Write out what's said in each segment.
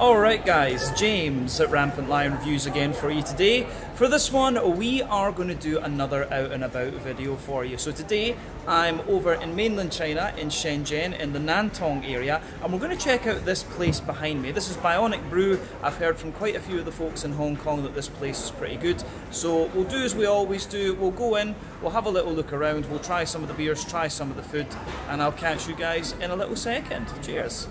Alright guys, James at Rampant Lion Reviews again for you today. For this one, we are going to do another out and about video for you. So today, I'm over in mainland China, in Shenzhen, in the Nantong area, and we're going to check out this place behind me. This is Bionic Brew. I've heard from quite a few of the folks in Hong Kong that this place is pretty good. So we'll do as we always do. We'll go in, we'll have a little look around, we'll try some of the beers, try some of the food, and I'll catch you guys in a little second. Cheers!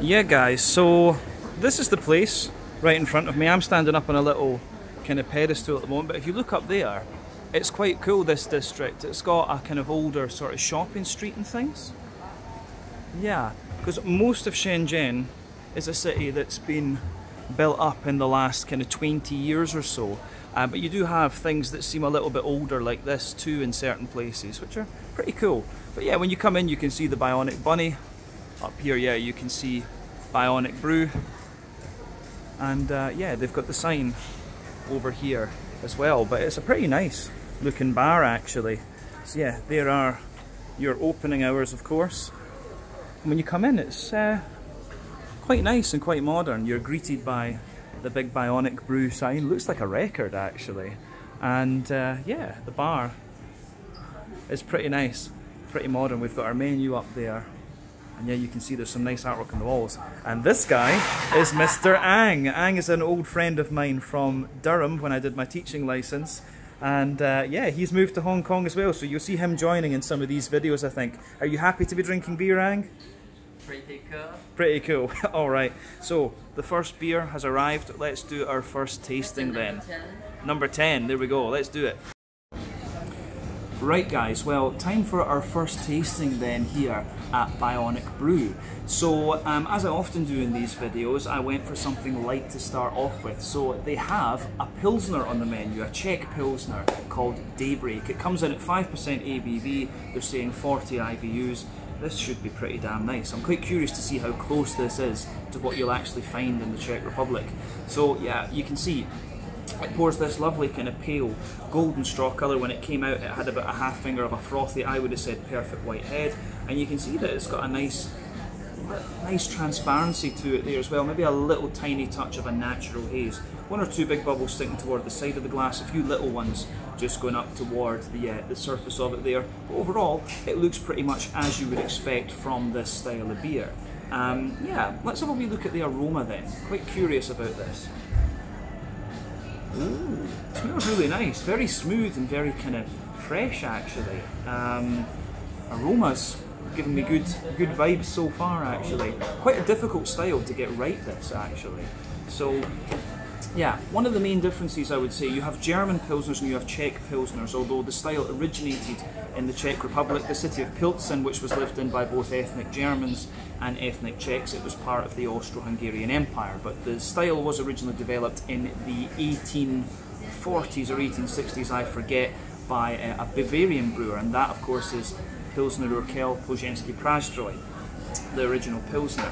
Yeah guys, so this is the place right in front of me. I'm standing up on a little kind of pedestal at the moment, but if you look up there, it's quite cool, this district. It's got a kind of older sort of shopping street and things. Yeah, because most of Shenzhen is a city that's been built up in the last kind of 20 years or so. But you do have things that seem a little bit older like this too in certain places, which are pretty cool. But yeah, when you come in you can see the Bionic Bunny. Up here, yeah, you can see Bionic Brew, and yeah, they've got the sign over here as well, but it's a pretty nice looking bar actually. So yeah, there are your opening hours of course, and when you come in it's quite nice and quite modern. You're greeted by the big Bionic Brew sign, looks like a record actually, and yeah, the bar is pretty nice, pretty modern. We've got our menu up there. And yeah, you can see there's some nice artwork on the walls. And this guy is Mr. Ang. Ang is an old friend of mine from Durham when I did my teaching license. And yeah, he's moved to Hong Kong as well. So you'll see him joining in some of these videos, I think. Are you happy to be drinking beer, Ang? Pretty cool. Pretty cool. All right. So the first beer has arrived. Let's do our first tasting then. Number 10. There we go. Let's do it. Right guys, well, time for our first tasting then here at Bionic Brew. So as I often do in these videos, I went for something light to start off with. So they have a Pilsner on the menu, a Czech Pilsner called Daybreak. It comes in at 5% ABV, they're saying 40 IBUs. This should be pretty damn nice. I'm quite curious to see how close this is to what you'll actually find in the Czech Republic. So yeah, you can see it pours this lovely kind of pale golden straw colour. When it came out it had about a half finger of a frothy, I would have said perfect white head, and you can see that it's got a nice transparency to it there as well, maybe a little tiny touch of a natural haze. One or two big bubbles sticking toward the side of the glass, a few little ones just going up towards the surface of it there. But overall it looks pretty much as you would expect from this style of beer. Yeah, let's have a wee look at the aroma then. Quite curious about this. Ooh, it smells really nice, very smooth and very kind of fresh actually. Aroma's giving me good vibes so far actually. Quite a difficult style to get right, this actually. So yeah, one of the main differences I would say, you have German Pilsners and you have Czech Pilsners, although the style originated in the Czech Republic, the city of Plzeň, which was lived in by both ethnic Germans and ethnic Czechs. It was part of the Austro-Hungarian Empire, but the style was originally developed in the 1840s or 1860s, I forget, by a Bavarian brewer, and that of course is Pilsner Urquell, Plzeňský Prazdroj, the original Pilsner.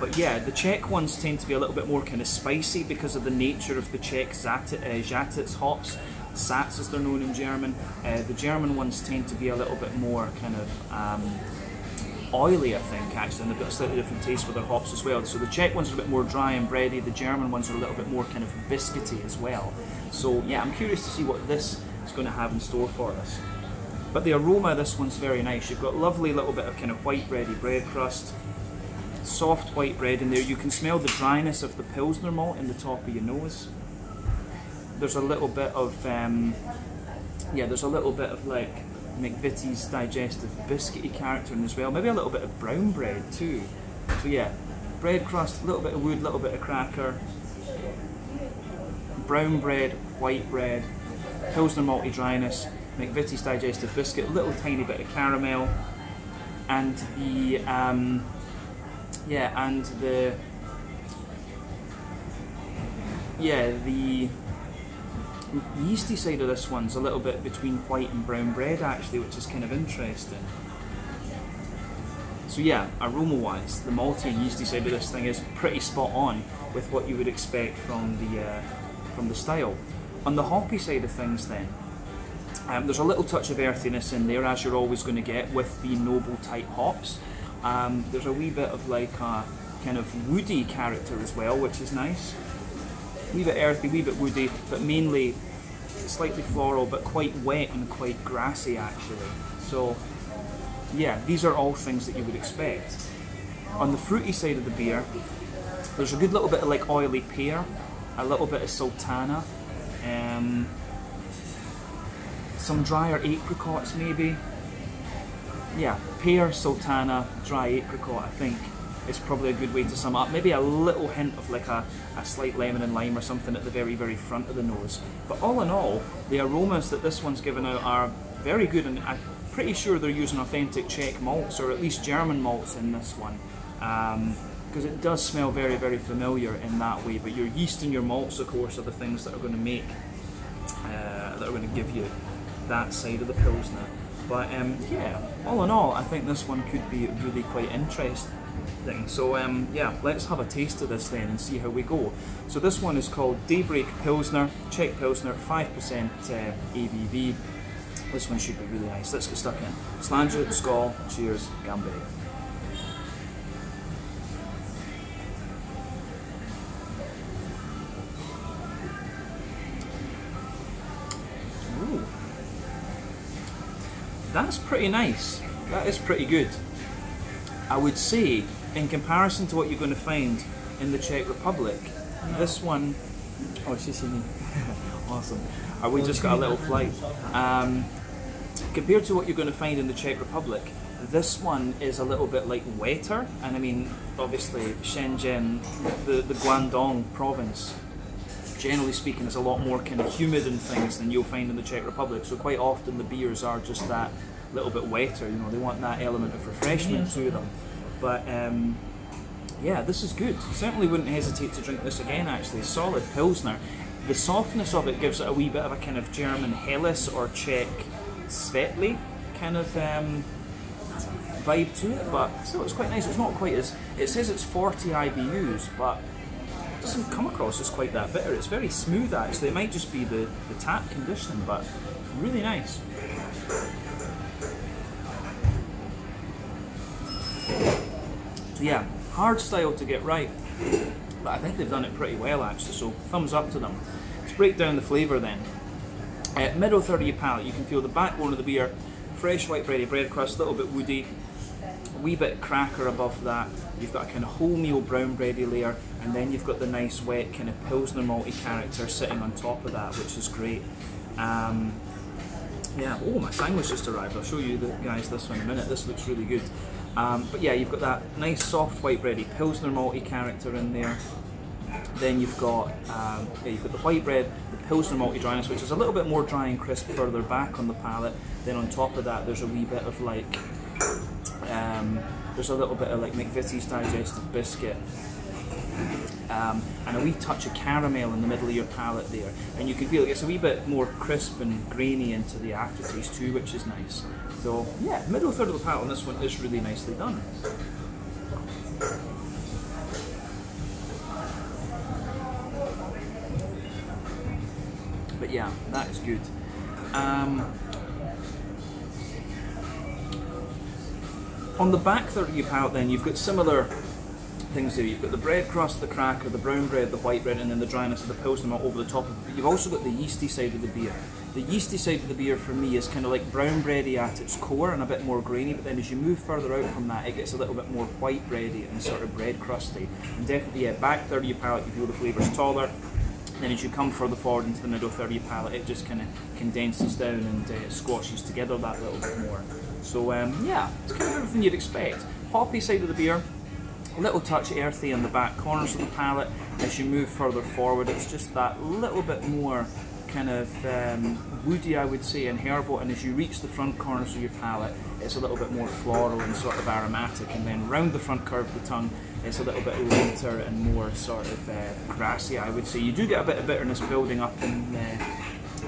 But yeah, the Czech ones tend to be a little bit more kind of spicy because of the nature of the Czech Zatitz hops. Satz as they're known in German. The German ones tend to be a little bit more kind of oily, I think, actually, and they've got a slightly different taste with their hops as well. So the Czech ones are a bit more dry and bready, the German ones are a little bit more kind of biscuity as well. So yeah, I'm curious to see what this is going to have in store for us. But the aroma of this one's very nice. You've got a lovely little bit of kind of white bready bread crust, soft white bread in there. You can smell the dryness of the Pilsner malt in the top of your nose. There's a little bit of yeah, there's a little bit of like McVitie's digestive biscuity character in as well, maybe a little bit of brown bread too. So yeah, bread crust, a little bit of wood, a little bit of cracker, brown bread, white bread, Pilsner malty dryness, McVitie's digestive biscuit, little tiny bit of caramel, and the yeah, and the yeasty side of this one's a little bit between white and brown bread actually, which is kind of interesting. So yeah, aroma wise, the malty and yeasty side of this thing is pretty spot on with what you would expect from the style. On the hoppy side of things then, there's a little touch of earthiness in there, as you're always going to get with the noble type hops. There's a wee bit of like a kind of woody character as well, which is nice. A wee bit earthy, a wee bit woody, but mainly slightly floral, but quite wet and quite grassy actually. So yeah, these are all things that you would expect. On the fruity side of the beer, there's a good little bit of like oily pear, a little bit of sultana, some drier apricots maybe. Yeah, pear, sultana, dry apricot I think is probably a good way to sum up. Maybe a little hint of like a slight lemon and lime or something at the very, very front of the nose. But all in all, the aromas that this one's given out are very good, and I'm pretty sure they're using authentic Czech malts, or at least German malts in this one. Because it does smell very, very familiar in that way, but your yeast and your malts of course are the things that are going to make, that are going to give you that side of the Pilsner. But yeah, all in all, I think this one could be really quite interesting. So yeah, let's have a taste of this then and see how we go. So this one is called Daybreak Pilsner, Czech Pilsner, 5% ABV. This one should be really nice. Let's get stuck in. Sláinte, skál, cheers, gamberi. That's pretty nice. That is pretty good. I would say, in comparison to what you're going to find in the Czech Republic, this one... Oh, she's seen me. Awesome. We just got a little flight. Compared to what you're going to find in the Czech Republic, this one is a little bit like wetter. And I mean, obviously, Shenzhen, the Guangdong province, generally speaking, it's a lot more kind of humid and things than you'll find in the Czech Republic. So quite often the beers are just that little bit wetter, you know, they want that element of refreshment to them. But yeah, this is good. Certainly wouldn't hesitate to drink this again actually. Solid Pilsner. The softness of it gives it a wee bit of a kind of German Helles or Czech Svetli kind of vibe to it, but still it's quite nice. It's not quite as, it says it's 40 IBUs, but doesn't come across as quite that bitter. It's very smooth actually. It might just be the tap conditioning, but really nice. So yeah, hard style to get right, but I think they've done it pretty well actually, so thumbs up to them. Let's break down the flavour then. At middle third of your palate you can feel the backbone of the beer, fresh white bready bread crust, a little bit woody, a wee bit of cracker above that. You've got a kind of wholemeal brown bready layer, and then you've got the nice wet kind of Pilsner malty character sitting on top of that, which is great. Yeah, oh, my sandwich just arrived. I'll show you guys this one in a minute. This looks really good. But yeah, you've got that nice soft white bready Pilsner malty character in there. Then you've got the white bread, the Pilsner malty dryness, which is a little bit more dry and crisp further back on the palate. Then on top of that, there's a wee bit of like, there's a little bit of like McVitie's digestive biscuit, and a wee touch of caramel in the middle of your palate there, and you can feel it gets a wee bit more crisp and grainy into the aftertaste too, which is nice. So yeah, middle third of the palate on this one is really nicely done. But yeah, that is good. On the back third of your palate then, you've got similar things there. You've got the bread crust, the cracker, the brown bread, the white bread, and then the dryness of the Pilsner over the top of it. But you've also got the yeasty side of the beer. The yeasty side of the beer for me is kind of like brown bready at its core and a bit more grainy, but then as you move further out from that, it gets a little bit more white bready and sort of bread crusty. And definitely, yeah, back third of your palate, you feel the flavour's taller. Then as you come further forward into the middle third of your palate, it just kind of condenses down and squashes together that little bit more. So yeah, it's kind of everything you'd expect. Hoppy side of the beer, a little touch earthy in the back corners of the palate. As you move further forward, it's just that little bit more kind of woody, I would say, and herbal. And as you reach the front corners of your palate, it's a little bit more floral and sort of aromatic. And then round the front curve of the tongue, it's a little bit lighter and more sort of grassy, I would say. You do get a bit of bitterness building up in,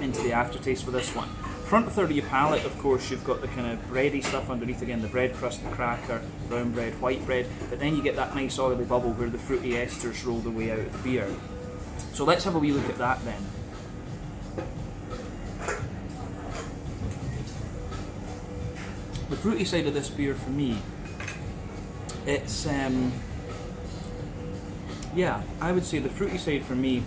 into the aftertaste with this one. Front third of your palate, of course, you've got the kind of bready stuff underneath again, the bread crust, the cracker, brown bread, white bread, but then you get that nice oily bubble where the fruity esters roll the way out of the beer. So let's have a wee look at that then. The fruity side of this beer for me, it's yeah, I would say the fruity side for me,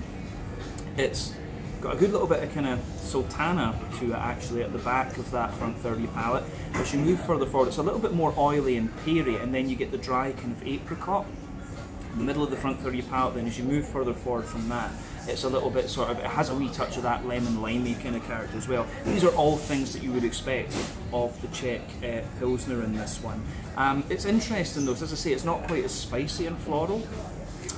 it's got a good little bit of kind of sultana to it actually at the back of that front third of your palate. As you move further forward, it's a little bit more oily and peary, and then you get the dry kind of apricot in the middle of the front third of your palate. Then as you move further forward from that, it's a little bit sort of, it has a wee touch of that lemon limey kind of character as well. These are all things that you would expect of the Czech Pilsner in this one. It's interesting though, as I say, it's not quite as spicy and floral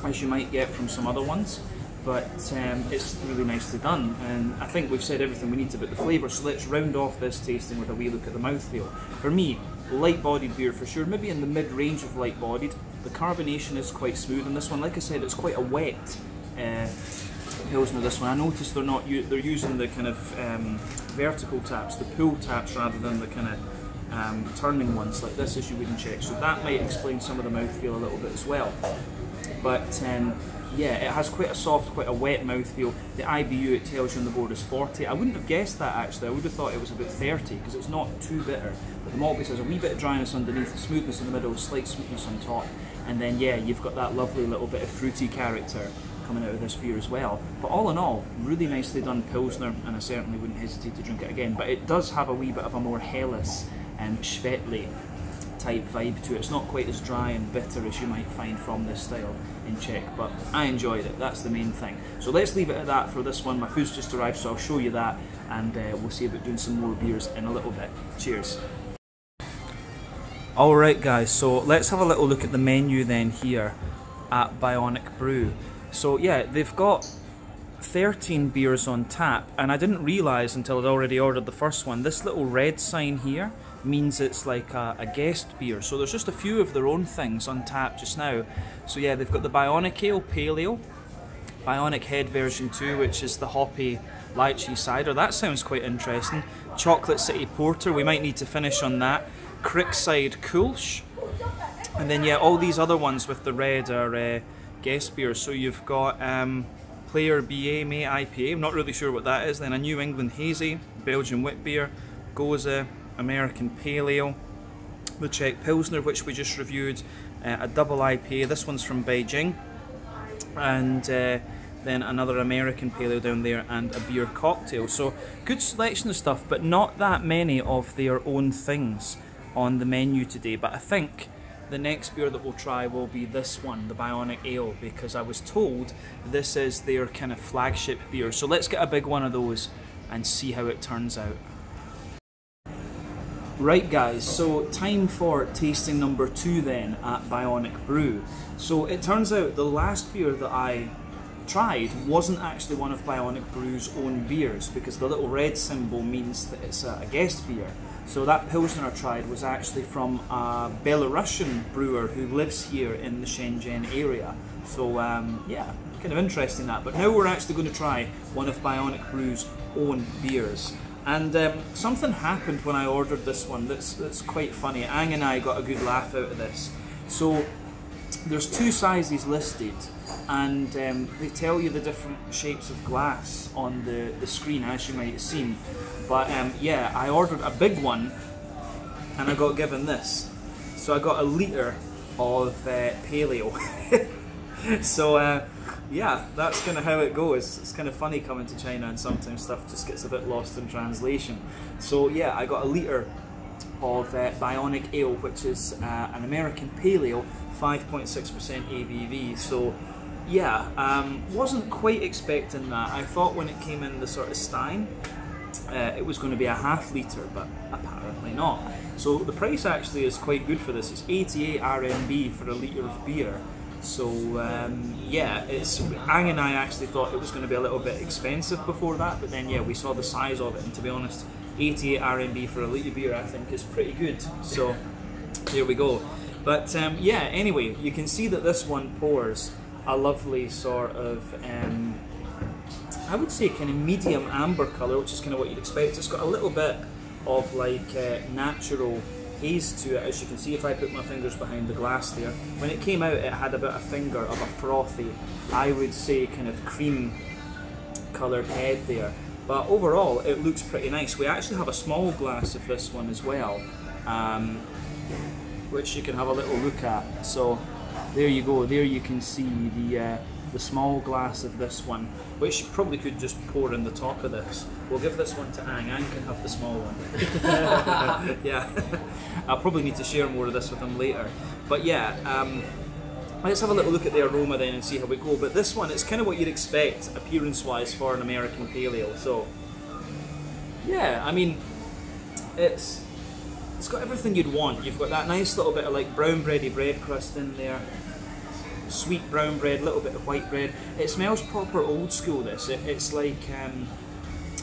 as you might get from some other ones, but it's really nicely done, and I think we've said everything we need about the flavour, so let's round off this tasting with a wee look at the mouthfeel. For me, light-bodied beer for sure, maybe in the mid-range of light-bodied. The carbonation is quite smooth in this one. Like I said, it's quite a wet Pilsner, this one. I noticed they're not using the kind of vertical taps, the pull taps, rather than the kind of turning ones like this as you would in Czech, so that might explain some of the mouthfeel a little bit as well. But yeah, it has quite a soft, quite a wet mouthfeel. The IBU, it tells you on the board, is 40. I wouldn't have guessed that actually. I would have thought it was about 30 because it's not too bitter. But the malt base has a wee bit of dryness underneath, smoothness in the middle, slight sweetness on top, and then yeah, you've got that lovely little bit of fruity character coming out of this beer as well. But all in all, really nicely done Pilsner, and I certainly wouldn't hesitate to drink it again. But it does have a wee bit of a more Helles and Schwetley type vibe to it. It's not quite as dry and bitter as you might find from this style in Czech, but I enjoyed it, that's the main thing. So let's leave it at that for this one. My food's just arrived, so I'll show you that, and we'll see about doing some more beers in a little bit. Cheers. Alright guys, so let's have a little look at the menu then here at Bionic Brew. So yeah, they've got 13 beers on tap, and I didn't realise until I'd already ordered the first one, this little red sign here means it's like a guest beer. So there's just a few of their own things on tap just now. So yeah, they've got the Bionic Ale Pale Ale, Bionic Head version 2, which is the hoppy lychee cider. That sounds quite interesting. Chocolate City Porter, we might need to finish on that. Crickside Kulsch, and then yeah, all these other ones with the red are guest beers. So you've got Player BA May IPA, I'm not really sure what that is, then a New England Hazy, Belgian Wit Beer, Goza, American Pale Ale, the Czech Pilsner which we just reviewed, a double IPA, this one's from Beijing, and then another American Pale Ale down there, and a beer cocktail. So good selection of stuff, but not that many of their own things on the menu today. But I think the next beer that we'll try will be this one, the Bionic Ale, because I was told this is their kind of flagship beer. So let's get a big one of those and see how it turns out. Right guys, so time for tasting number 2 then at Bionic Brew. So it turns out the last beer that I tried wasn't actually one of Bionic Brew's own beers, because the little red symbol means that it's a guest beer. So that Pilsner I tried was actually from a Belarusian brewer who lives here in the Shenzhen area. So yeah, kind of interesting that. But now we're actually going to try one of Bionic Brew's own beers. And something happened when I ordered this one that's quite funny. Ang and I got a good laugh out of this. So there's 2 sizes listed, and they tell you the different shapes of glass on the screen, as you might have seen. But yeah, I ordered a big one and I got given this. So I got a litre of pale ale. So yeah, that's kind of how it goes. It's kind of funny coming to China, and sometimes stuff just gets a bit lost in translation. So yeah, I got a litre of Bionic Ale, which is an American Pale Ale, 5.6% ABV. So yeah, wasn't quite expecting that. I thought when it came in the sort of stein, it was going to be a half litre, but apparently not. So the price actually is quite good for this. It's 88 RMB for a litre of beer. So yeah, Ang and I actually thought it was going to be a little bit expensive before that, but then yeah, we saw the size of it, and to be honest, 88 RMB for a litre beer I think is pretty good. So there we go. But yeah, anyway, you can see that this one pours a lovely sort of, I would say kind of medium amber colour, which is kind of what you'd expect. It's got a little bit of like natural haze to it, as you can see if I put my fingers behind the glass there. When it came out, it had about a finger of a frothy, I would say kind of cream coloured head there. But overall, it looks pretty nice. We actually have a small glass of this one as well, which you can have a little look at. So there you go, there you can see the small glass of this one, which probably could just pour in the top of this. We'll give this one to Ang. Ang can have the small one. Yeah, I'll probably need to share more of this with him later. But yeah, let's have a little look at the aroma then and see how we go. But this one, it's kind of what you'd expect appearance-wise for an American pale ale. So yeah, I mean, it's got everything you'd want. You've got that nice little bit of like brown bready bread crust in there. Sweet brown bread, a little bit of white bread. It smells proper old school, this. It's like,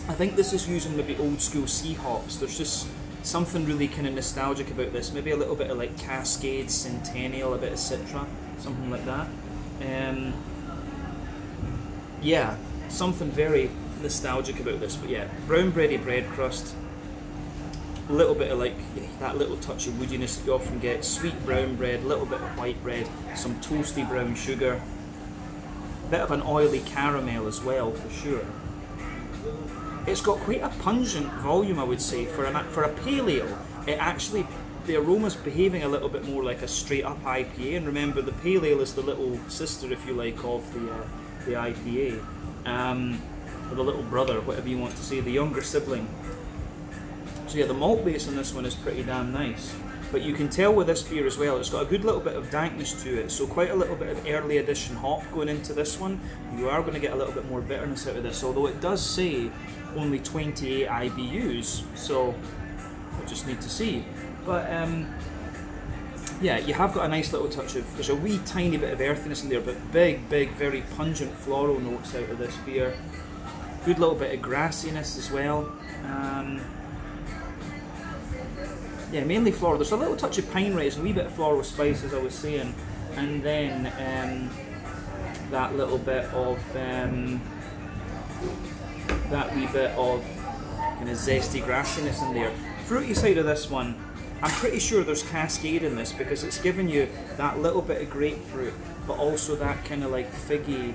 I think this is using maybe old school sea hops. There's just something really kind of nostalgic about this. Maybe a little bit of like Cascade, Centennial, a bit of Citra, something like that. Yeah, something very nostalgic about this. But yeah, brown bready bread crust, a little bit of like that little touch of woodiness that you often get, sweet brown bread, a little bit of white bread, some toasty brown sugar, a bit of an oily caramel as well for sure. It's got quite a pungent volume, I would say, for a pale ale. It actually, the aroma's behaving a little bit more like a straight up IPA, and remember the pale ale is the little sister, if you like, of the IPA, or the little brother, whatever you want to say, the younger sibling. So yeah, the malt base on this one is pretty damn nice. But you can tell with this beer as well, it's got a good little bit of dankness to it, so quite a little bit of early edition hop going into this one. You are going to get a little bit more bitterness out of this, although it does say only 28 IBUs, so we'll just need to see. But yeah, you have got a nice little touch of, there's a wee tiny bit of earthiness in there, but big, big, very pungent floral notes out of this beer. Good little bit of grassiness as well. Yeah, mainly floral. There's a little touch of pine resin, a wee bit of floral spice, as I was saying, and then that little bit of that wee bit of kind of zesty grassiness in there. Fruity side of this one, I'm pretty sure there's Cascade in this because it's giving you that little bit of grapefruit, but also that kind of like figgy.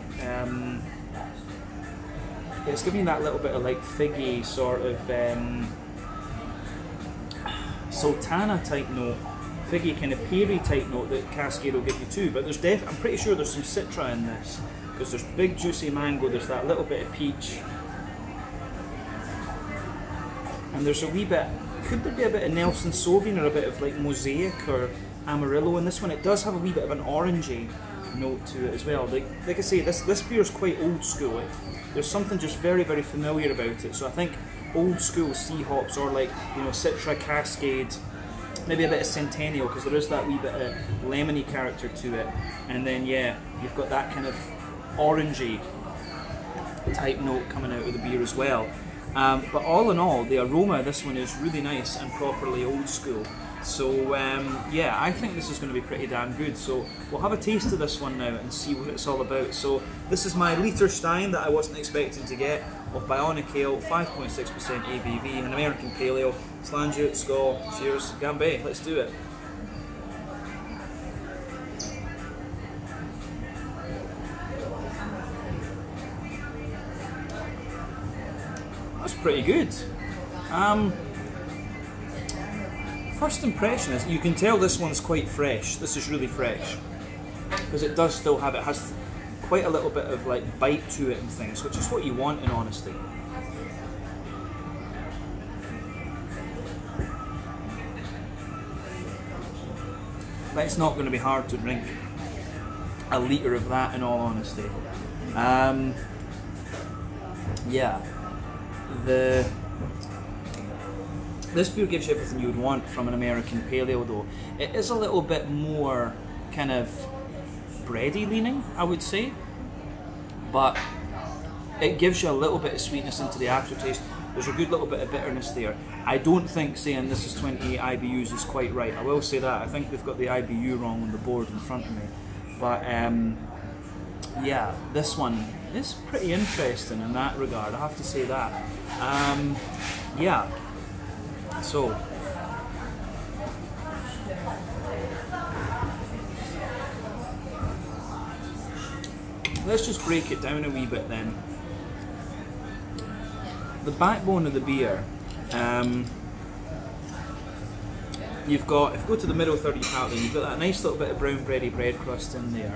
It's giving you that little bit of like figgy sort of. Sultana type note, figgy kind of peary type note that Cascade will give you too, but I'm pretty sure there's some Citra in this because there's big juicy mango, there's that little bit of peach, and there's a wee bit, could there be a bit of Nelson Sauvin or a bit of like Mosaic or Amarillo in this one? It does have a wee bit of an orangey note to it as well. Like I say, this beer is quite old school. There's something just very, very familiar about it, so I think old school sea hops, or like, you know, Citra, Cascade, maybe a bit of Centennial because there is that wee bit of lemony character to it, and then yeah, you've got that kind of orangey type note coming out of the beer as well. But all in all, the aroma of this one is really nice and properly old school. So yeah, I think this is going to be pretty damn good. So we'll have a taste of this one now and see what it's all about. So this is my Liter Stein that I wasn't expecting to get, of Bionic Ale, 5.6% ABV, an American pale ale. Sláinte, skál, cheers, gambé, let's do it. That's pretty good. First impression is, you can tell this one's quite fresh. This is really fresh because it does still have, it has quite a little bit of like bite to it and things, which is what you want in honesty. But it's not going to be hard to drink a litre of that, in all honesty. Yeah, This beer gives you everything you would want from an American pale ale, though. It is a little bit more kind of bready leaning, I would say, but it gives you a little bit of sweetness into the aftertaste. There's a good little bit of bitterness there. I don't think saying this is 28 IBUs is quite right. I will say that. I think they've got the IBU wrong on the board in front of me. But yeah, this one is pretty interesting in that regard, I have to say that. Yeah. So, let's just break it down a wee bit then. The backbone of the beer You've got, if you go to the middle 30 pat, then you've got that nice little bit of brown bready bread crust in there.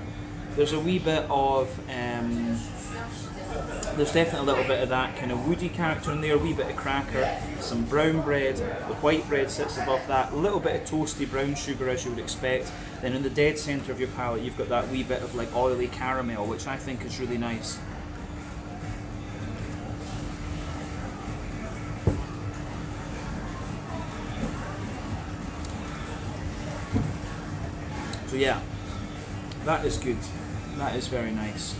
There's a wee bit of, there's definitely a little bit of that kind of woody character in there, a wee bit of cracker, some brown bread, the white bread sits above that, a little bit of toasty brown sugar as you would expect. Then in the dead centre of your palate you've got that wee bit of like oily caramel, which I think is really nice. So yeah, that is good. That is very nice.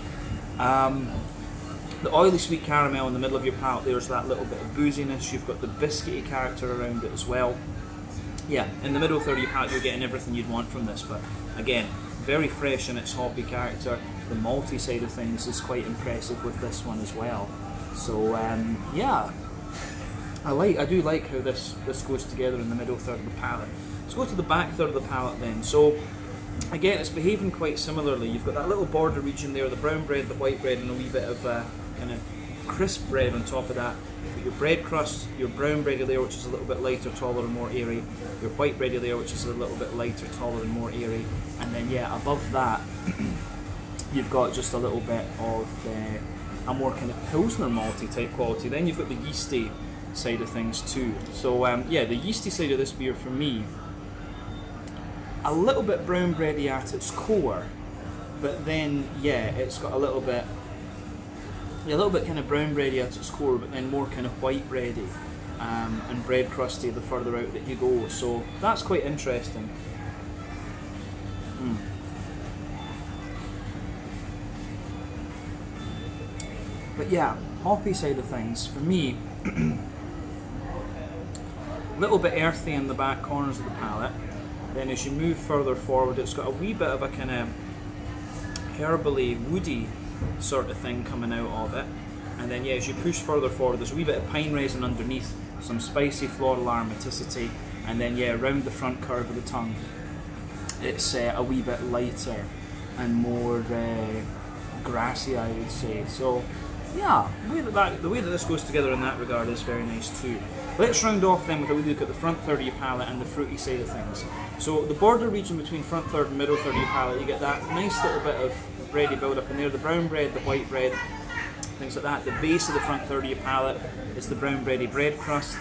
The oily sweet caramel in the middle of your palate, there's that little bit of booziness, you've got the biscuity character around it as well. Yeah, in the middle third of your palate you're getting everything you'd want from this, but again, very fresh in its hoppy character. The malty side of things is quite impressive with this one as well. So yeah, I do like how this goes together in the middle third of the palate. Let's go to the back third of the palate then. So again, it's behaving quite similarly. You've got that little border region there, the brown bread, the white bread, and a wee bit of kind of crisp bread on top of that. You've got your bread crust, your brown bready layer, which is a little bit lighter, taller and more airy, your white bready layer, which is a little bit lighter, taller and more airy, and then yeah, above that you've got just a little bit of a more kind of Pilsner malty type quality. Then you've got the yeasty side of things too. So yeah, the yeasty side of this beer for me, a little bit brown bready at its core, but then yeah, it's got a little bit kind of brown bready at its core, but then more kind of white bready and bread crusty the further out that you go. So that's quite interesting. Mm. But yeah, hoppy side of things for me, a little bit earthy in the back corners of the palate. Then as you move further forward, it's got a wee bit of a kind of herbally, woody sort of thing coming out of it. And then yeah, as you push further forward, there's a wee bit of pine resin underneath, some spicy floral aromaticity, and then yeah, around the front curve of the tongue, it's a wee bit lighter and more grassy, I would say. So yeah, the way that this goes together in that regard is very nice too. Let's round off then with a wee look at the front third of your palate and the fruity side of things. So the border region between front third and middle third of your palate, you get that nice little bit of bready build up in there, the brown bread, the white bread, things like that. The base of the front third of your palate is the brown bready bread crust.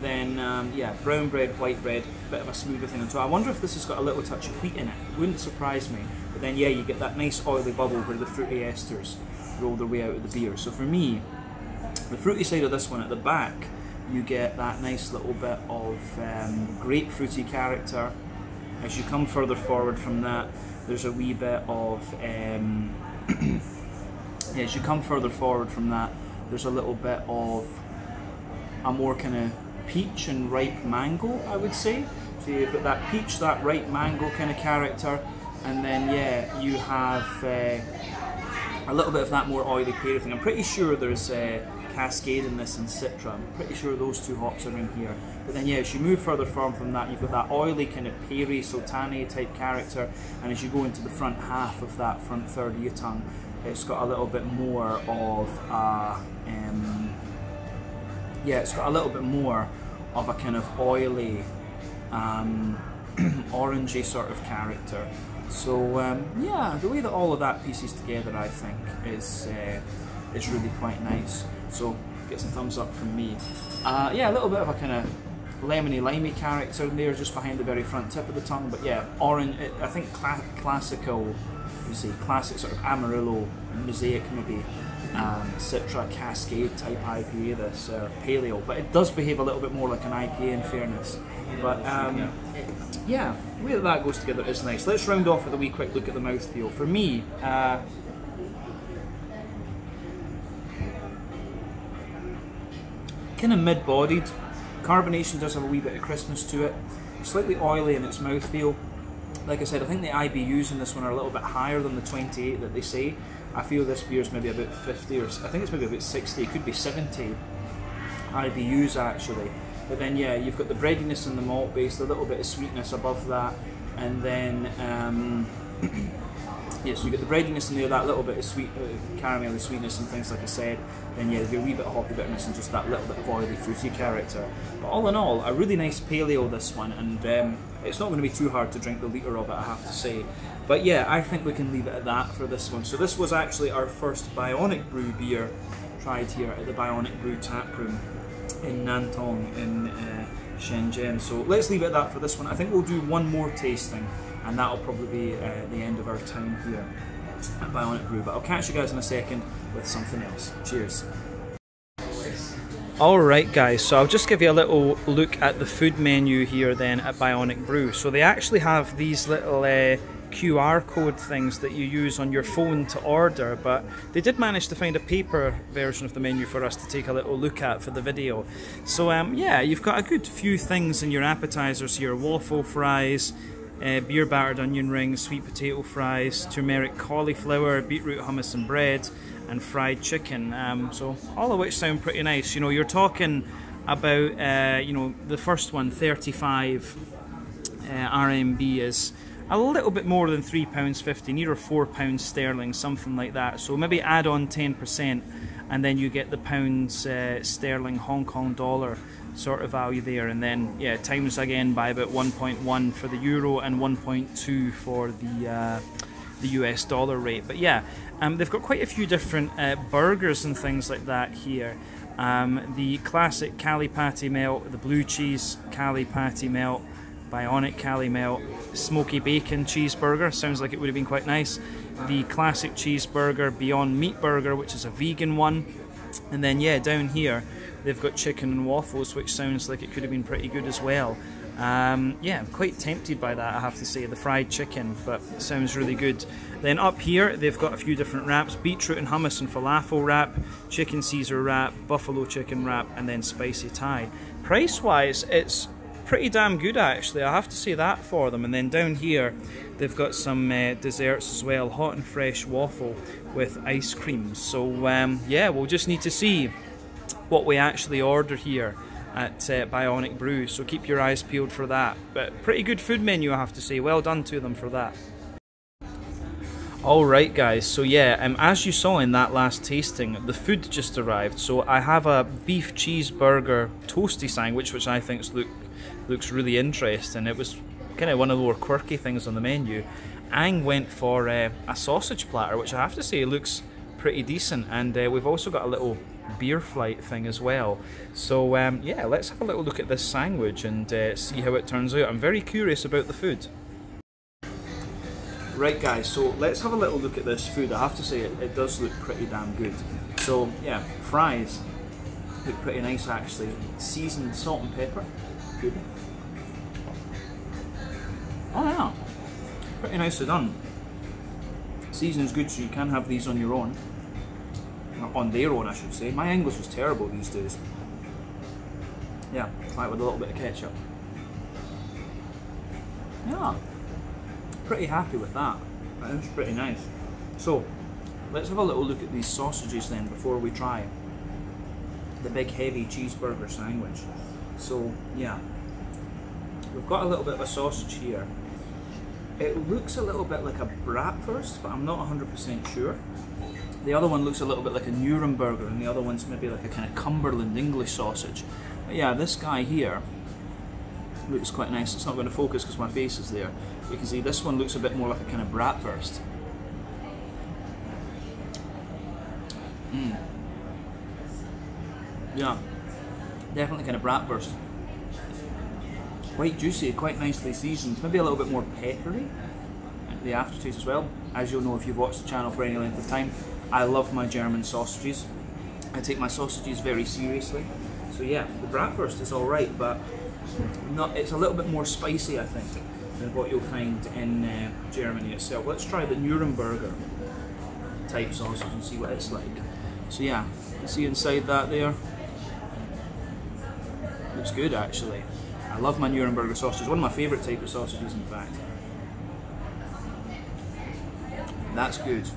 Then yeah, brown bread, white bread, bit of a smoother thing on top. I wonder if this has got a little touch of wheat in it. It wouldn't surprise me. But then yeah, you get that nice oily bubble where the fruity esters roll their way out of the beer. So for me, the fruity side of this one, at the back you get that nice little bit of grapefruity character. As you come further forward from that, there's a wee bit of there's a little bit of a more kind of peach and ripe mango, I would say. So you've got that peach, that ripe mango kind of character, and then yeah, you have a little bit of that more oily pear thing. I'm pretty sure there's Cascade in this and Citra. I'm pretty sure those two hops are in here. But then yeah, as you move further from that, you've got that oily kind of peary, sultany type character, and as you go into the front half of that front third of your tongue, it's got a little bit more of a kind of oily, orangey sort of character. So yeah, the way that all of that pieces together, I think, is really quite nice. So get some thumbs up from me. Yeah, a little bit of a kind of lemony limey character in there, just behind the very front tip of the tongue. But yeah, orange. I think classic sort of Amarillo, Mosaic maybe, Citra, Cascade type IPA, this paleo, but it does behave a little bit more like an IPA in fairness. But yeah, the way that that goes together is nice. Let's round off with a wee quick look at the mouthfeel. For me, kind of mid-bodied. Carbonation does have a wee bit of crispness to it. Slightly oily in its mouthfeel. Like I said, I think the IBUs in this one are a little bit higher than the 28 that they say. I feel this beer is maybe about 50, or I think it's maybe about 60, it could be 70 IBUs actually. But then yeah, you've got the breadiness in the malt base, a little bit of sweetness above that, and then Yeah, so you get the breadiness in there, that little bit of sweet caramel and sweetness and things like I said. Then yeah, there's a wee bit of hoppy bitterness and just that little bit of oily, fruity character. But all in all, a really nice pale ale this one, and it's not going to be too hard to drink the litre of it, I have to say. But yeah, I think we can leave it at that for this one. So this was actually our first Bionic Brew beer tried here at the Bionic Brew tap room in Nantong in Shenzhen. So let's leave it at that for this one. I think we'll do one more tasting, and that'll probably be the end of our time here at Bionic Brew. But I'll catch you guys in a second with something else. Cheers. Alright guys, so I'll just give you a little look at the food menu here then at Bionic Brew. So they actually have these little QR code things that you use on your phone to order, but they did manage to find a paper version of the menu for us to take a little look at for the video. So yeah, you've got a good few things in your appetizers here. Waffle fries, beer battered onion rings, sweet potato fries, turmeric cauliflower, beetroot hummus and bread, and fried chicken. So all of which sound pretty nice. You know, you're talking about you know, the first one, 35 RMB is a little bit more than £3.50, nearer £4 sterling, something like that. So maybe add on 10% and then you get the pounds sterling, Hong Kong dollar sort of value there, and then yeah, times again by about 1.1 for the euro and 1.2 for the US dollar rate. But yeah, they've got quite a few different burgers and things like that here. The classic Cali Patty Melt, the blue cheese Cali Patty Melt, Bionic Cali Melt, smoky bacon cheeseburger, sounds like it would have been quite nice. The classic cheeseburger, Beyond Meat burger, which is a vegan one. And then yeah, down here they've got chicken and waffles, which sounds like it could have been pretty good as well. Yeah, I'm quite tempted by that, I have to say, the fried chicken, but it sounds really good. Then up here they've got a few different wraps: beetroot and hummus and falafel wrap, chicken Caesar wrap, buffalo chicken wrap, and then spicy Thai. Price wise, it's pretty damn good actually, I have to say that for them. And then down here they've got some desserts as well: hot and fresh waffle with ice cream. So yeah, we'll just need to see what we actually order here at Bionic Brew, so keep your eyes peeled for that. But pretty good food menu, I have to say, well done to them for that. Alright guys, so yeah, as you saw in that last tasting, the food just arrived. So I have a beef cheeseburger toasty sandwich, which I think looks really interesting. It was kind of one of the more quirky things on the menu. Ang went for a sausage platter, which I have to say looks pretty decent, and we've also got a little beer flight thing as well. So yeah, let's have a little look at this sandwich and see how it turns out. I'm very curious about the food. Right guys, so let's have a little look at this food. I have to say it does look pretty damn good. So yeah, fries look pretty nice actually, seasoned salt and pepper. Oh yeah, pretty nicely done. Seasoning's good, so you can have these on your own. On their own, I should say. My English was terrible these days. Yeah, like with a little bit of ketchup. Yeah, pretty happy with that. That was pretty nice. So, let's have a little look at these sausages then before we try the big heavy cheeseburger sandwich. So yeah, we've got a little bit of a sausage here. It looks a little bit like a bratwurst, but I'm not 100% sure. The other one looks a little bit like a Nuremberger, and the other one's maybe like a kind of Cumberland English sausage. But yeah, this guy here looks quite nice. It's not going to focus because my face is there. You can see this one looks a bit more like a kind of bratwurst. Mm. Yeah, definitely kind of bratwurst. Quite juicy, quite nicely seasoned, maybe a little bit more peppery, the aftertaste as well. As you'll know if you've watched the channel for any length of time, I love my German sausages. I take my sausages very seriously. So yeah, the bratwurst is alright, but not, it's a little bit more spicy, I think, than what you'll find in Germany itself. Let's try the Nuremberger type sausage and see what it's like. So yeah, you see inside that there? Looks good actually. I love my Nuremberger sausages, one of my favourite type of sausages in fact. That's good.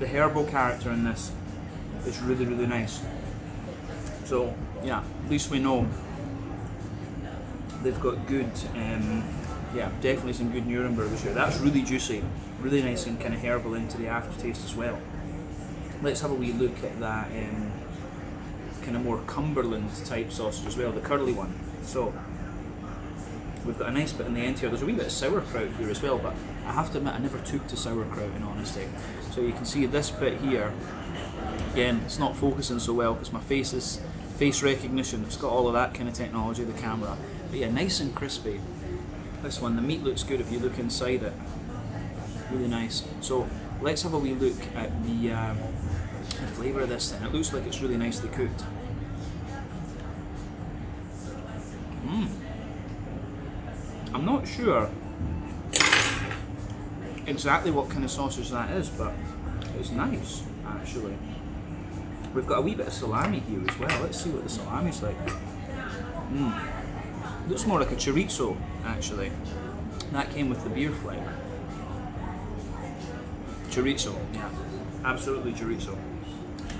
The herbal character in this is really, really nice. So yeah, at least we know they've got good, yeah, definitely some good Nurembergers here. That's really juicy. really nice and kind of herbal into the aftertaste as well. Let's have a wee look at that kind of more Cumberland type sausage as well, the curly one. So we've got a nice bit in the end here. There's a wee bit of sauerkraut here as well, but I have to admit I never took to sauerkraut in honesty. So you can see this bit here, again, it's not focusing so well because my face is face recognition. It's got all of that kind of technology, the camera. But yeah, nice and crispy. This one, the meat looks good if you look inside it. Really nice. So let's have a wee look at the flavour of this thing. It looks like it's really nicely cooked. I'm not sure exactly what kind of sausage that is, but it's nice actually. We've got a wee bit of salami here as well. Let's see what the salami's like. Looks more like a chorizo actually. That came with the beer flavour. Chorizo, yeah, absolutely chorizo.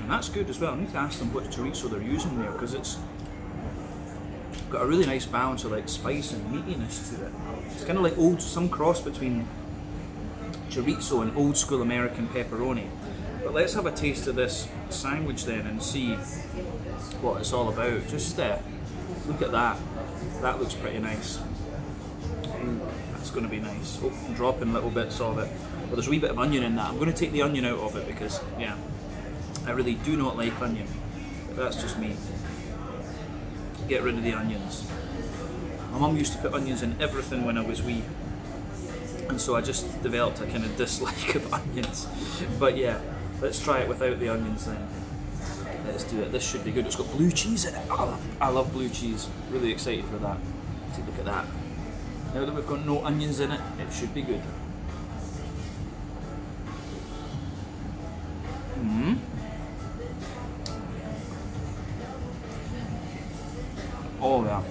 And that's good as well. I need to ask them what chorizo they're using there, because it's got a really nice balance of like spice and meatiness to it. It's kind of like some cross between chorizo and old school American pepperoni. But let's have a taste of this sandwich then and see what it's all about. Just look at that. That looks pretty nice. That's going to be nice. Oh, I'm dropping little bits of it. Well, there's a wee bit of onion in that. I'm going to take the onion out of it because, yeah, I really do not like onion. But that's just me. Get rid of the onions. My mum used to put onions in everything when I was wee, and so I just developed a kind of dislike of onions. But yeah, let's try it without the onions then. Let's do it. This should be good. It's got blue cheese in it. Oh, I love blue cheese. Really excited for that. Take a look at that. Now that we've got no onions in it, it should be good. Oh yeah.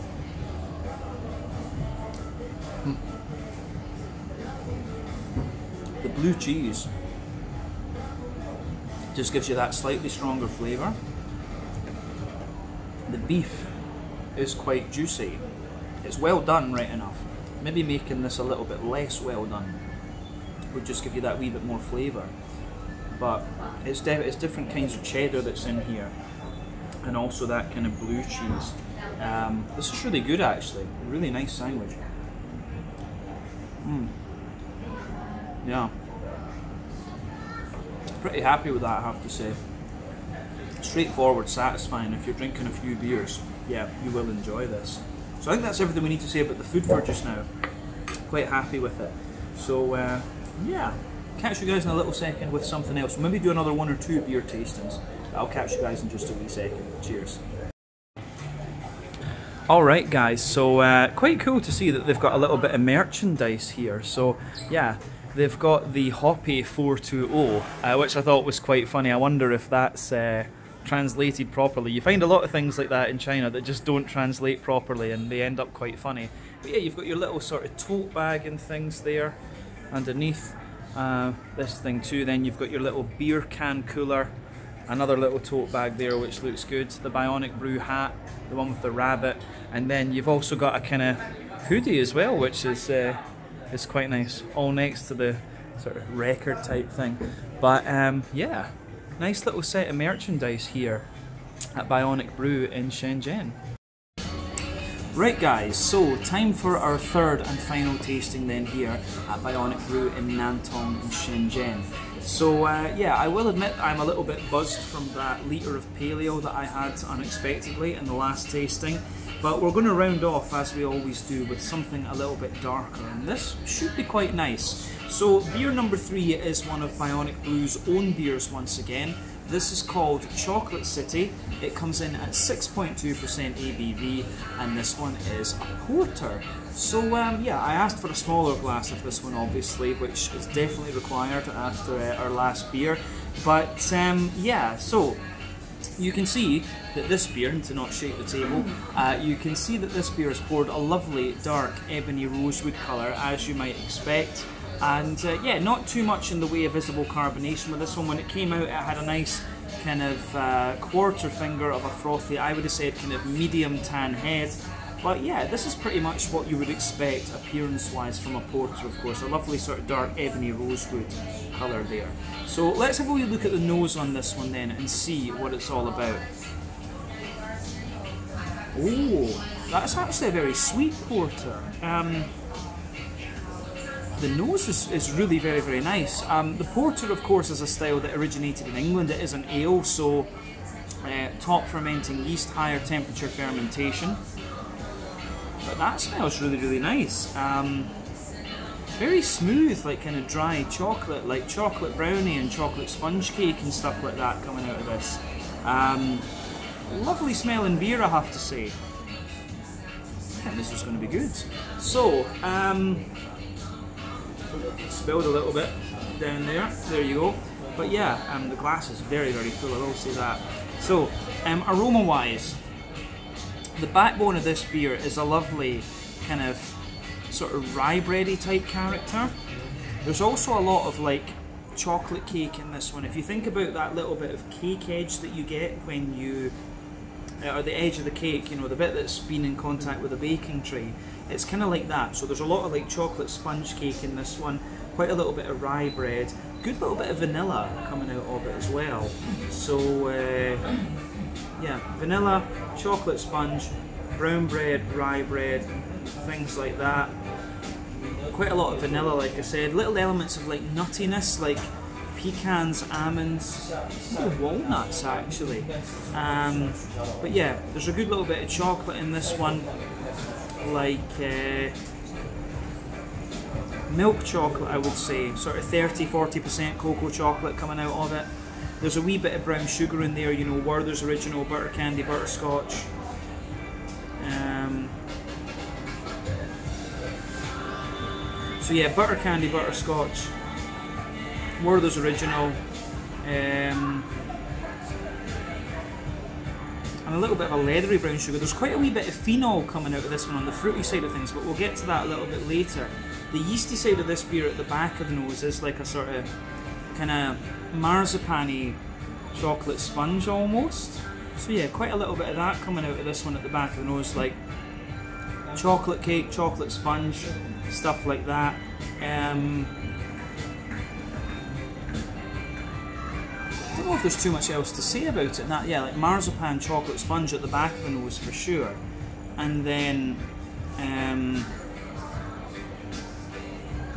The blue cheese just gives you that slightly stronger flavour. The beef is quite juicy. It's well done right enough. Maybe making this a little bit less well done would just give you that wee bit more flavour. But it's different kinds of cheddar that's in here, and also that kind of blue cheese. This is really good actually. Really nice sandwich. Yeah. Pretty happy with that, I have to say. Straightforward, satisfying. If you're drinking a few beers, yeah, you will enjoy this. So I think that's everything we need to say about the food for just now. Quite happy with it. So yeah, catch you guys in a little second with something else. Maybe do another one or two beer tastings. I'll catch you guys in just a wee second. Cheers. Alright guys, so quite cool to see that they've got a little bit of merchandise here. So yeah, they've got the Hoppy 420, which I thought was quite funny. I wonder if that's translated properly. You find a lot of things like that in China that just don't translate properly and they end up quite funny. But yeah, you've got your little sort of tote bag and things there underneath this thing too. Then you've got your little beer can cooler, another little tote bag there which looks good, the Bionic Brew hat, the one with the rabbit, and then you've also got a kind of hoodie as well, which is quite nice, all next to the sort of record type thing. But yeah, nice little set of merchandise here at Bionic Brew in Shenzhen. Right guys, so time for our third and final tasting then here at Bionic Brew in Nantong in Shenzhen. So yeah, I will admit I'm a little bit buzzed from that litre of paleo that I had unexpectedly in the last tasting, but we're going to round off as we always do with something a little bit darker, and this should be quite nice. So beer number 3 is one of Bionic Brew's own beers once again. This is called Chocolate City. It comes in at 6.2% ABV, and this one is a porter. So yeah, I asked for a smaller glass of this one obviously, which is definitely required after our last beer. But yeah, so you can see that this beer, and to not shake the table, you can see that this beer is poured a lovely dark ebony rosewood colour, as you might expect. And yeah, not too much in the way of visible carbonation with this one. When it came out, it had a nice kind of quarter finger of a frothy, I would have said kind of medium tan head. But yeah, this is pretty much what you would expect appearance-wise from a porter, of course. A lovely sort of dark ebony rosewood colour there. So let's have a wee look at the nose on this one then and see what it's all about. Oh, that's actually a very sweet porter. The nose is really very, very nice. The porter, of course, is a style that originated in England. It is an ale, so top fermenting yeast, higher temperature fermentation. But that smells really, really nice. Very smooth, like kind of dry chocolate, like chocolate brownie and chocolate sponge cake and stuff like that coming out of this. Lovely smelling beer, I have to say. I think this is going to be good. So, spilled a little bit down there. There you go. But yeah, the glass is very, very full, I will say that. So, aroma-wise, the backbone of this beer is a lovely kind of sort of rye bready type character. There's also a lot of like chocolate cake in this one. If you think about that little bit of cake edge that you get when you, or the edge of the cake, you know, the bit that's been in contact with a baking tray, it's kind of like that. So there's a lot of like chocolate sponge cake in this one, quite a little bit of rye bread, good little bit of vanilla coming out of it as well. So yeah, vanilla, chocolate sponge, brown bread, rye bread, things like that. Quite a lot of vanilla, like I said. Little elements of like nuttiness, like pecans, almonds, walnuts actually. But yeah, there's a good little bit of chocolate in this one, like milk chocolate, I would say, sort of 30–40% cocoa chocolate coming out of it. There's a wee bit of brown sugar in there, you know, Werther's Original, butter candy, butterscotch. So yeah, butter candy, butterscotch, Werther's Original, and a little bit of a leathery brown sugar. There's quite a wee bit of phenol coming out of this one on the fruity side of things, but we'll get to that a little bit later. The yeasty side of this beer at the back of the nose is like a sort of kind of marzipan-y chocolate sponge almost. So yeah, quite a little bit of that coming out of this one at the back of the nose, like chocolate cake, chocolate sponge, stuff like that. I don't know if there's too much else to say about it. That, yeah, like marzipan chocolate sponge at the back of the nose for sure. And then,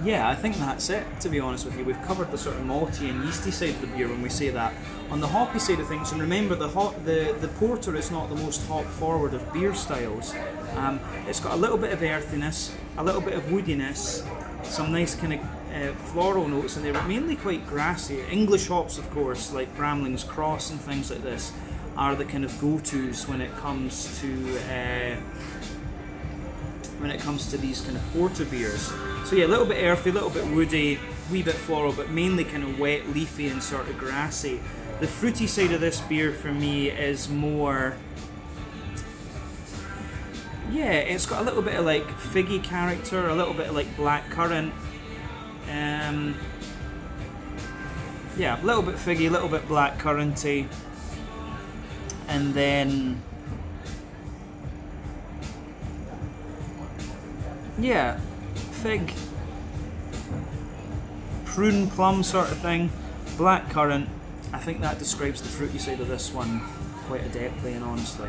yeah, I think that's it, to be honest with you. We've covered the sort of malty and yeasty side of the beer when we say that. On the hoppy side of things, and remember the porter is not the most hop forward of beer styles. It's got a little bit of earthiness, a little bit of woodiness, some nice kind of floral notes in there, but mainly quite grassy. English hops, of course, like Bramling's Cross and things like this, are the kind of go-tos when it comes to these kind of porter beers. So yeah, a little bit earthy, a little bit woody, wee bit floral, but mainly kind of wet, leafy and sort of grassy. The fruity side of this beer for me is more, yeah, it's got a little bit of like figgy character, a little bit of like black currant. Yeah, a little bit figgy, a little bit black curranty. And then, yeah, fig, prune plum sort of thing, black currant. I think that describes the fruity side of this one quite adeptly and honestly.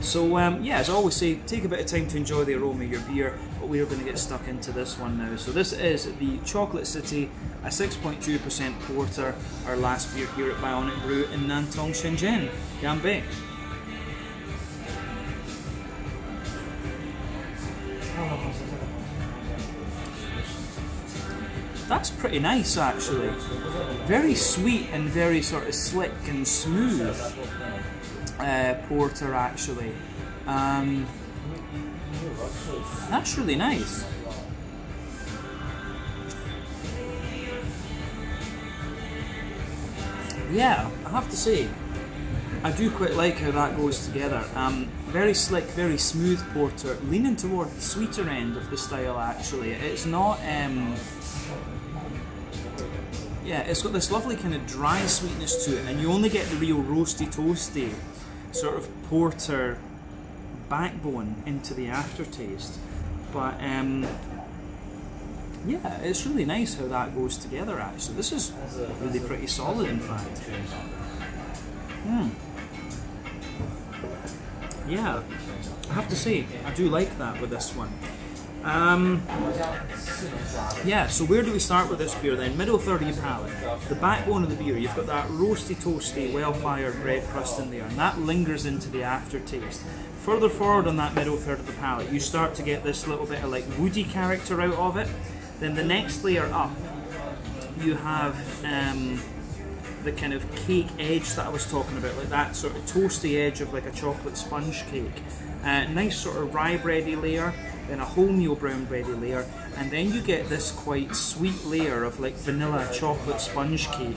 So yeah, as I always say, take a bit of time to enjoy the aroma of your beer, but we are going to get stuck into this one now. So this is the Chocolate City, a 6.2% porter, our last beer here at Bionic Brew in Nantong, Shenzhen, Ganbei. That's pretty nice actually. Very sweet and very sort of slick and smooth porter actually. That's really nice. Yeah, I have to say, I do quite like how that goes together. Very slick, very smooth porter, leaning toward the sweeter end of the style actually. It's not, yeah, it's got this lovely kind of dry sweetness to it, and you only get the real roasty toasty sort of porter backbone into the aftertaste. But yeah, it's really nice how that goes together actually. This is really pretty solid in fact. Mm. Yeah, I have to say, I do like that with this one. Yeah, so where do we start with this beer then? Middle third of your palate. The backbone of the beer, you've got that roasty, toasty, well-fired bread crust in there, and that lingers into the aftertaste. Further forward on that middle third of the palate, you start to get this little bit of like woody character out of it. Then the next layer up, you have the kind of cake edge that I was talking about, like that sort of toasty edge of like a chocolate sponge cake. Nice sort of rye bready layer, then a wholemeal brown bready layer, and then you get this quite sweet layer of like vanilla chocolate sponge cake.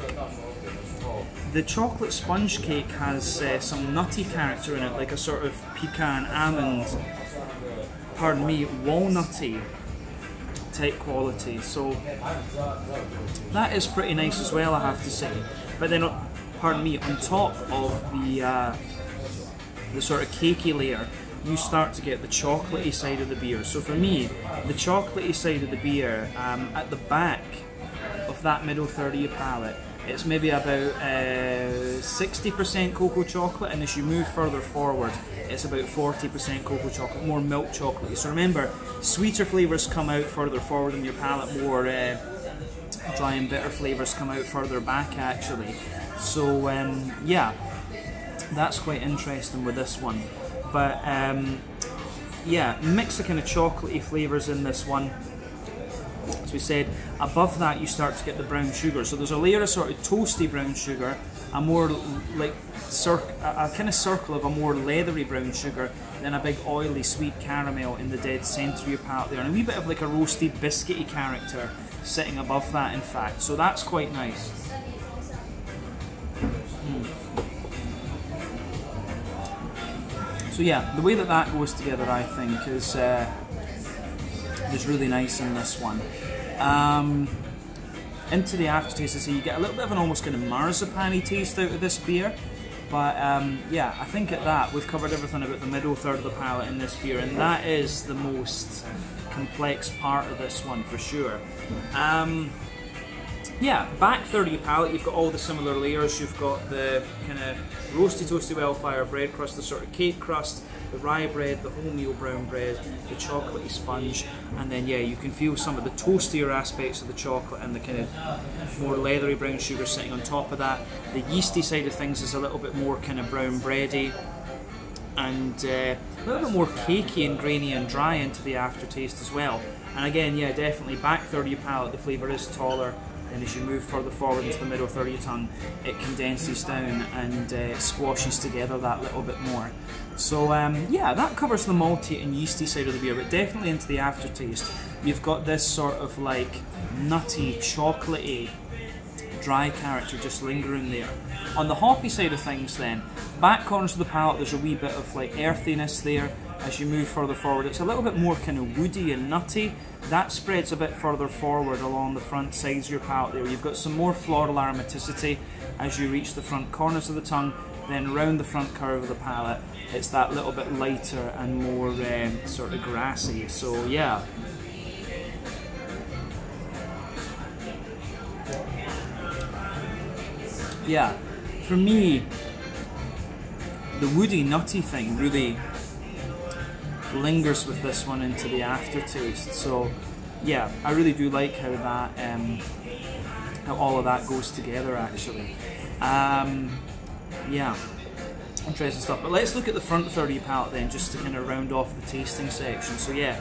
The chocolate sponge cake has some nutty character in it, like a sort of pecan almond, pardon me, walnutty type quality, so that is pretty nice as well, I have to say. But then, pardon me, on top of the sort of cakey layer, you start to get the chocolatey side of the beer. So for me, the chocolatey side of the beer, at the back of that middle third of your palate, it's maybe about 60% cocoa chocolate, and as you move further forward, it's about 40% cocoa chocolate, more milk chocolate. So remember, sweeter flavours come out further forward in your palate, more dry and bitter flavours come out further back actually. So yeah, that's quite interesting with this one. But yeah, mix a kind of chocolatey flavours in this one. As we said, above that you start to get the brown sugar. So there's a layer of sort of toasty brown sugar, a more like a kind of circle of a more leathery brown sugar, then a big oily sweet caramel in the dead centre of your palate there, and a wee bit of like a roasted biscuity character sitting above that in fact. So that's quite nice. Mm. So yeah, the way that that goes together I think is really nice in this one. Into the aftertaste, so you get a little bit of an almost kind of marzipan-y taste out of this beer. But yeah, I think at that we've covered everything about the middle third of the palate in this beer, and that is the most complex part of this one for sure. Yeah, back third of your palate, you've got all the similar layers. You've got the kind of roasty, toasty, well-fire bread crust, the sort of cake crust, the rye bread, the wholemeal brown bread, the chocolatey sponge, and then yeah, you can feel some of the toastier aspects of the chocolate and the kind of more leathery brown sugar sitting on top of that. The yeasty side of things is a little bit more kind of brown bready, and a little bit more cakey and grainy and dry into the aftertaste as well. And again, yeah, definitely back third of your palate, the flavour is taller, and as you move further forward into the middle third of your tongue, it condenses down and squashes together that little bit more. So yeah, that covers the malty and yeasty side of the beer, but definitely into the aftertaste, you've got this sort of like nutty, chocolatey, dry character just lingering there. On the hoppy side of things then, back corners of the palate there's a wee bit of like earthiness there. As you move further forward, it's a little bit more kind of woody and nutty. That spreads a bit further forward along the front sides of your palate there. You've got some more floral aromaticity as you reach the front corners of the tongue, then round the front curve of the palate, it's that little bit lighter and more sort of grassy. So yeah. Yeah, for me, the woody, nutty thing really lingers with this one into the aftertaste. So yeah, I really do like how that how all of that goes together actually. Yeah, interesting stuff. But let's look at the front third of your palate then, just to kind of round off the tasting section. So yeah,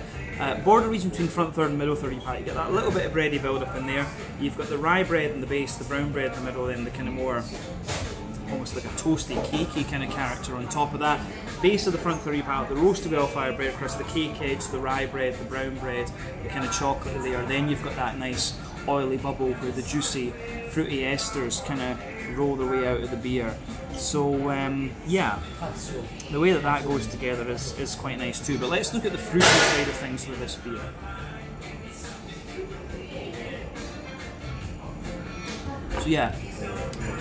border region between front third and middle third of your palate, you get that little bit of bready build up in there. You've got the rye bread in the base, the brown bread in the middle, then the kind of more almost like a toasty, cakey kind of character on top of that. Base of the front third of your palate, the roasted well-fired bread crust, the cake edge, the rye bread, the brown bread, the kind of chocolate layer. Then you've got that nice oily bubble where the juicy, fruity esters kind of roll their way out of the beer. So yeah, the way that that goes together is quite nice too. But let's look at the fruity side of things with this beer. So yeah,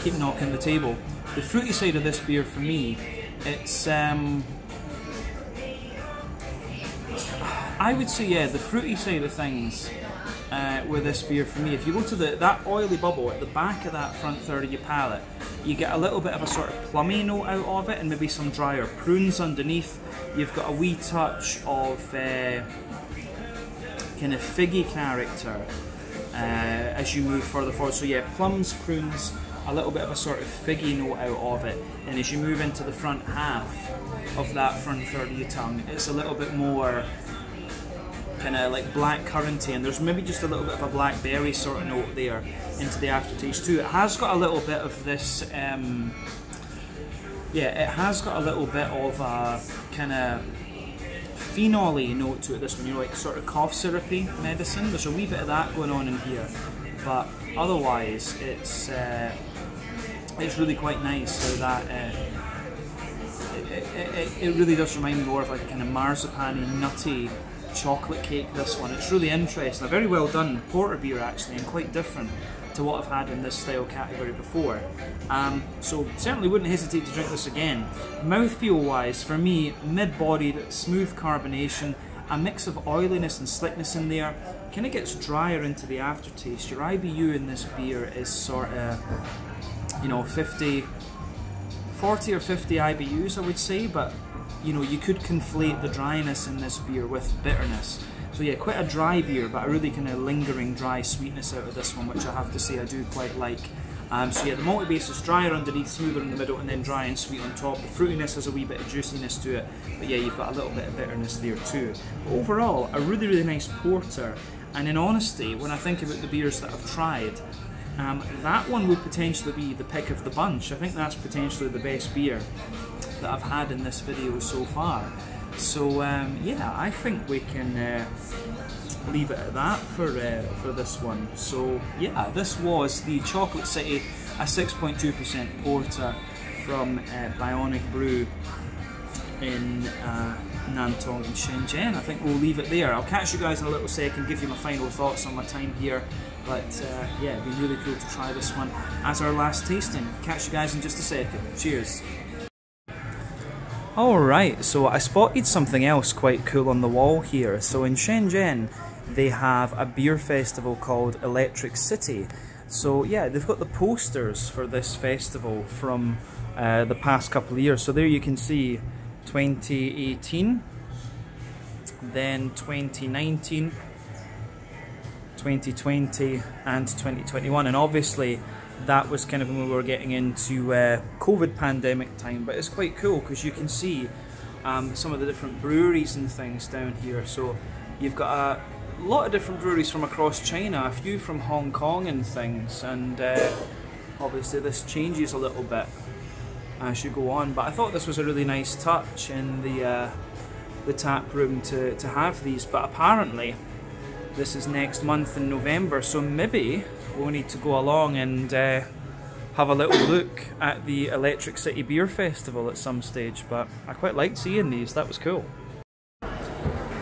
keep knocking the table. The fruity side of this beer for me, it's I would say, yeah, the fruity side of things with this beer for me. If you go to that oily bubble at the back of that front third of your palate, you get a little bit of a sort of plummy note out of it, and maybe some drier prunes underneath. You've got a wee touch of kind of figgy character as you move further forward. So yeah, plums, prunes, a little bit of a sort of figgy note out of it, and as you move into the front half of that front third of your tongue, it's a little bit more kind of like black curranty, and there's maybe just a little bit of a blackberry sort of note there into the aftertaste too. It has got a little bit of this, yeah, it has got a little bit of a kind of phenol-y note to it, this one, you know, like sort of cough syrupy medicine. There's a wee bit of that going on in here, but otherwise it's really quite nice. So that it really does remind me more of like a kind of marzipan-y, nutty chocolate cake, this one. It's really interesting, a very well done porter beer actually, and quite different to what I've had in this style category before. So certainly wouldn't hesitate to drink this again. Mouthfeel wise, for me, mid-bodied, smooth carbonation, a mix of oiliness and slickness in there, kind of gets drier into the aftertaste. Your IBU in this beer is sort of, you know, 40 or 50 IBUs I would say, but you know, you could conflate the dryness in this beer with bitterness. So yeah, quite a dry beer, but a really kind of lingering dry sweetness out of this one, which I have to say I do quite like. So yeah, the malty base is drier underneath, smoother in the middle, and then dry and sweet on top. The fruitiness has a wee bit of juiciness to it, but yeah, you've got a little bit of bitterness there too. But overall, a really, really nice porter. And in honesty, when I think about the beers that I've tried, that one would potentially be the pick of the bunch. I think that's potentially the best beer that I've had in this video so far. So yeah, I think we can leave it at that for this one. So yeah, this was the Chocolate City, a 6.2% porter from Bionic Brew in Nantong and Shenzhen. I think we'll leave it there. I'll catch you guys in a little second, give you my final thoughts on my time here. But yeah, it'd be really cool to try this one as our last tasting. Catch you guys in just a second. Cheers. Alright, so I spotted something else quite cool on the wall here. So in Shenzhen, they have a beer festival called Electric City. So yeah, they've got the posters for this festival from the past couple of years. So there you can see 2018, then 2019, 2020 and 2021, and obviously that was kind of when we were getting into COVID pandemic time. But it's quite cool because you can see some of the different breweries and things down here. So you've got a lot of different breweries from across China, a few from Hong Kong and things, and obviously this changes a little bit as you go on. But I thought this was a really nice touch in the tap room to have these, but apparently this is next month in November, so maybe we'll need to go along and have a little look at the Electric City Beer Festival at some stage. But I quite liked seeing these, that was cool.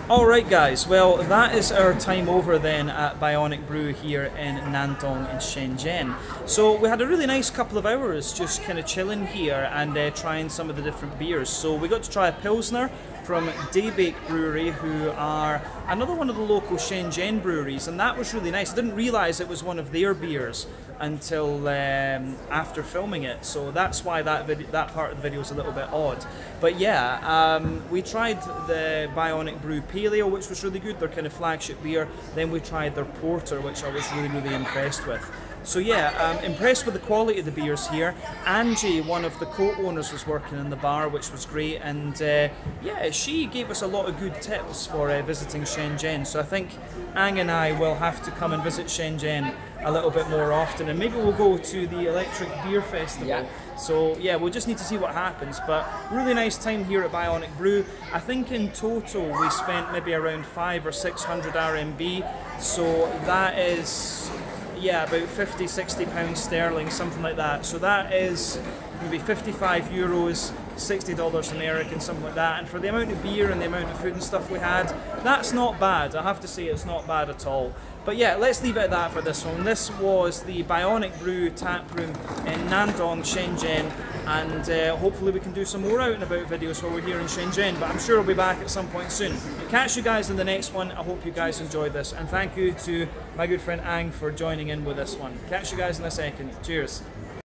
Alright guys, well that is our time over then at Bionic Brew here in Nantong and Shenzhen. So we had a really nice couple of hours just kind of chilling here and trying some of the different beers. So we got to try a Pilsner from Daybreak Brewery, who are another one of the local Shenzhen breweries, and that was really nice. I didn't realise it was one of their beers until after filming it, so that's why that part of the video is a little bit odd. But yeah, we tried the Bionic Brew Paleo, which was really good, their kind of flagship beer. Then we tried their porter, which I was really, really impressed with. So yeah, impressed with the quality of the beers here. Angie, one of the co-owners, was working in the bar, which was great, and yeah, she gave us a lot of good tips for visiting Shenzhen. So I think Ang and I will have to come and visit Shenzhen a little bit more often, and maybe we'll go to the Electric Beer Festival. Yeah. So yeah, we'll just need to see what happens, but really nice time here at Bionic Brew. I think in total we spent maybe around 500 or 600 RMB, so that is, yeah, about 50, 60 pounds sterling, something like that. So that is maybe 55 euros, $60 American, something like that. And for the amount of beer and the amount of food and stuff we had, that's not bad. I have to say, it's not bad at all. But yeah, let's leave it at that for this one. This was the Bionic Brew Tap Room in Nantong, Shenzhen. and hopefully we can do some more out and about videos while we're here in Shenzhen, but I'm sure I'll be back at some point soon. I'll catch you guys in the next one. I hope you guys enjoyed this, and thank you to my good friend Ang for joining in with this one. Catch you guys in a second. Cheers.